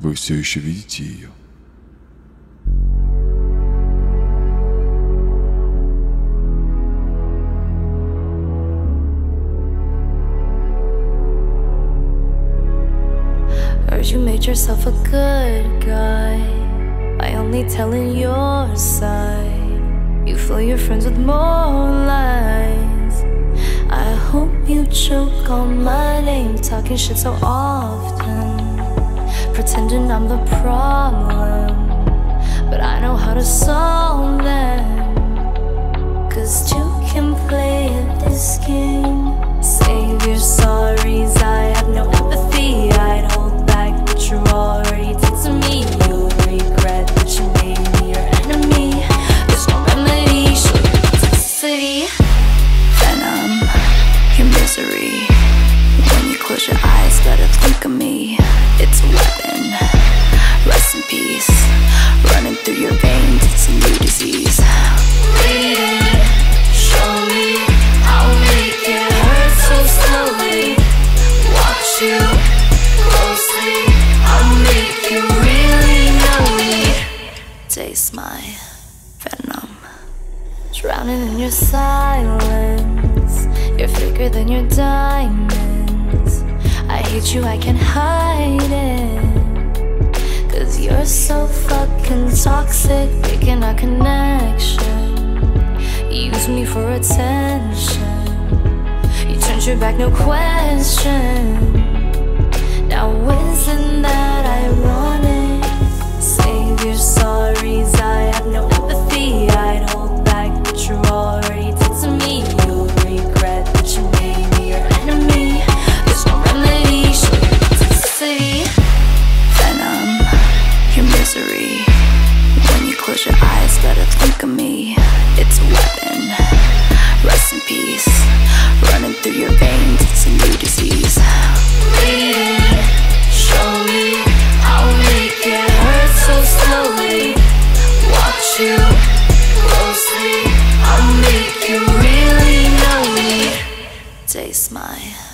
Вы все еще видите ее? Heard you made yourself a good guy. I only telling your side. You fill your friends with more lies. I hope you choke on my name, talking shit so often. Pretending I'm the problem, but I know how to solve them. Cause you can play at this game. Save your sorries, I have no empathy. I'd hold back, but you're already dead to me. You'll regret that you made me your enemy. There's no remedy, show your toxicity. Venom, your misery. When you close your eyes, gotta think of me. It's a weapon, rest in peace. Running through your veins, it's a new disease. Read it, show me, I'll make it hurt so slowly. Watch you closely, I'll make you really know me. Taste my venom. Drowning in your silence. You're thicker than your diamond. I hate you, I can't hide it. Cause you're so fucking toxic, breaking our connection. You use me for attention. You turned your back, no question. Now isn't that ironic? Save your sorries, I have no empathy. I'd hold back, but you're already dead to me. You'll regret that you made me your enemy. Venom, your misery. When you close your eyes, gotta think of me. It's a weapon, rest in peace. Running through your veins, it's a new disease. Read it, show me, I'll make it hurt so slowly. Watch you closely, I'll make you really know me. Taste my